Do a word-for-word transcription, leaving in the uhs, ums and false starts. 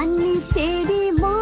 अन्नी तेरी।